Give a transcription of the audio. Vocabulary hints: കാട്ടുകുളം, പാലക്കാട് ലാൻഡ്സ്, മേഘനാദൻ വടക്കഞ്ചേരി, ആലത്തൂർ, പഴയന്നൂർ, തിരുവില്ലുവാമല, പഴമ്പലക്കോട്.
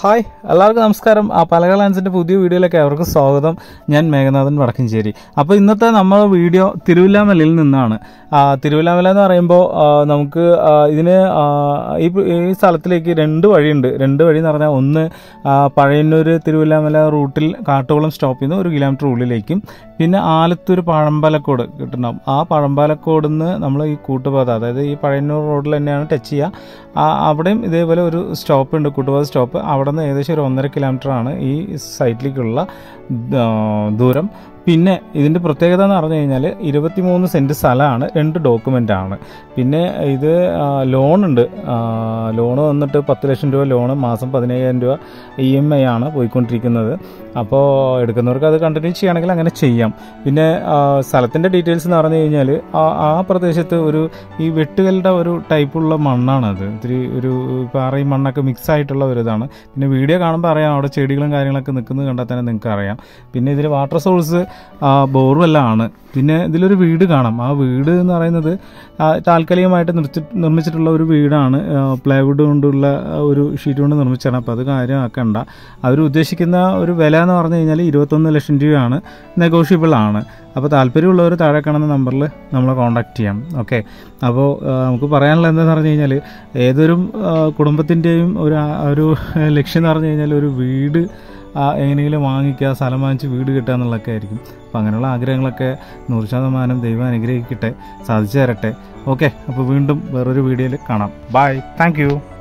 Hi, എല്ലാവർക്കും നമസ്കാരം. പാലക്കാട് ലാൻഡ്സിൻ്റെ പുതിയ വീഡിയോയിലേക്ക് അവർക്ക് സ്വാഗതം. ഞാൻ മേഘനാദൻ വടക്കഞ്ചേരി. അപ്പോൾ ഇന്നത്തെ നമ്മുടെ വീഡിയോ തിരുവില്ലുവാമലയിൽ നിന്നാണ്. തിരുവില്ലുവാമല എന്ന് പറയുമ്പോൾ നമുക്ക് ഇതിന് ഈ സ്ഥലത്തിലേക്ക് രണ്ട് വഴിയുണ്ട്. രണ്ട് വഴി എന്ന് പറഞ്ഞാൽ ഒന്ന് പഴയന്നൂർ തിരുവില്ലുവാമല റൂട്ടിൽ കാട്ടുകുളം സ്റ്റോപ്പിൽ നിന്ന് 1 കിലോമീറ്റർ ഉള്ളിലേക്കും, പിന്നെ ആലത്തൂർ പഴമ്പലക്കോട് കിട്ടണം. ആ പഴമ്പലക്കോട് നിന്ന് നമ്മൾ ഈ കൂട്ടുപാത, അതായത് ഈ പഴയന്നൂർ റോഡിൽ തന്നെയാണ് ടച്ച് ചെയ്യുക. അവിടെയും ഇതേപോലെ ഒരു സ്റ്റോപ്പ് ഉണ്ട്, കൂട്ടുപാത സ്റ്റോപ്പ്. അവിടെ നിന്ന് ഏകദേശം ഒരു 1.5 കിലോമീറ്ററാണ് ഈ സൈറ്റിലേക്കുള്ള ദൂരം. പിന്നെ ഇതിൻ്റെ പ്രത്യേകത എന്ന് പറഞ്ഞു കഴിഞ്ഞാൽ 23 സെൻറ്റ് സ്ഥലമാണ്, 2 ഡോക്യുമെൻ്റാണ്. പിന്നെ ഇത് ലോണുണ്ട്. ലോണ് വന്നിട്ട് 10 ലക്ഷം രൂപ ലോണ്, മാസം 15,000 രൂപ EMI ആണ് പോയിക്കൊണ്ടിരിക്കുന്നത്. അപ്പോൾ എടുക്കുന്നവർക്ക് അത് കണ്ടിന്യൂ ചെയ്യുകയാണെങ്കിൽ അങ്ങനെ ചെയ്യാം. പിന്നെ സ്ഥലത്തിൻ്റെ ഡീറ്റെയിൽസ് എന്ന് പറഞ്ഞു കഴിഞ്ഞാൽ ആ പ്രദേശത്ത് ഒരു ഈ വെട്ടുകളുടെ ഒരു ടൈപ്പുള്ള മണ്ണാണത്. ഇത്തിരി ഒരു പാറയും മണ്ണൊക്കെ മിക്സ് ആയിട്ടുള്ള ഒരു ഇതാണ്. പിന്നെ വീഡിയോ കാണുമ്പോൾ അറിയാം, അവിടെ ചെടികളും കാര്യങ്ങളൊക്കെ നിൽക്കുന്നത് കണ്ടാൽ തന്നെ നിങ്ങൾക്ക് അറിയാം. പിന്നെ ഇതിൽ വാട്ടർ സോഴ്സ് ബോർവെല്ലാണ്. പിന്നെ ഇതിലൊരു വീട് കാണാം. ആ വീട് എന്ന് പറയുന്നത് താൽക്കാലികമായിട്ട് നിർമ്മിച്ചിട്ടുള്ള ഒരു വീടാണ്. പ്ലൈവുഡ് കൊണ്ടുള്ള ഒരു ഷീറ്റ് കൊണ്ട് നിർമ്മിച്ചാണ്. അപ്പോൾ അത് കാര്യമാക്കണ്ട. അവർ ഉദ്ദേശിക്കുന്ന ഒരു വില എന്ന് പറഞ്ഞു കഴിഞ്ഞാൽ 21 ലക്ഷം രൂപയാണ്, നെഗോഷ്യബിൾ ആണ്. അപ്പോൾ താല്പര്യമുള്ളവർ താഴെ കാണുന്ന നമ്പറിൽ നമ്മളെ കോൺടാക്റ്റ് ചെയ്യാം. ഓക്കെ, അപ്പോൾ നമുക്ക് പറയാനുള്ള എന്താണെന്ന് പറഞ്ഞു കഴിഞ്ഞാൽ ഏതൊരു കുടുംബത്തിൻ്റെയും ഒരു ലക്ഷ്യം എന്ന് പറഞ്ഞു കഴിഞ്ഞാൽ ഒരു വീട് എങ്ങനെയെങ്കിലും വാങ്ങിക്കുക, സ്ഥലം വാങ്ങിച്ച് വീട് കിട്ടുക എന്നുള്ളതൊക്കെ ആയിരിക്കും. അപ്പോൾ അങ്ങനെയുള്ള ആഗ്രഹങ്ങളൊക്കെ 100% ദൈവം അനുഗ്രഹിക്കട്ടെ, സാധിച്ചു തരട്ടെ. ഓക്കെ, അപ്പോൾ വീണ്ടും വേറൊരു വീഡിയോയിൽ കാണാം. Bye, thank U.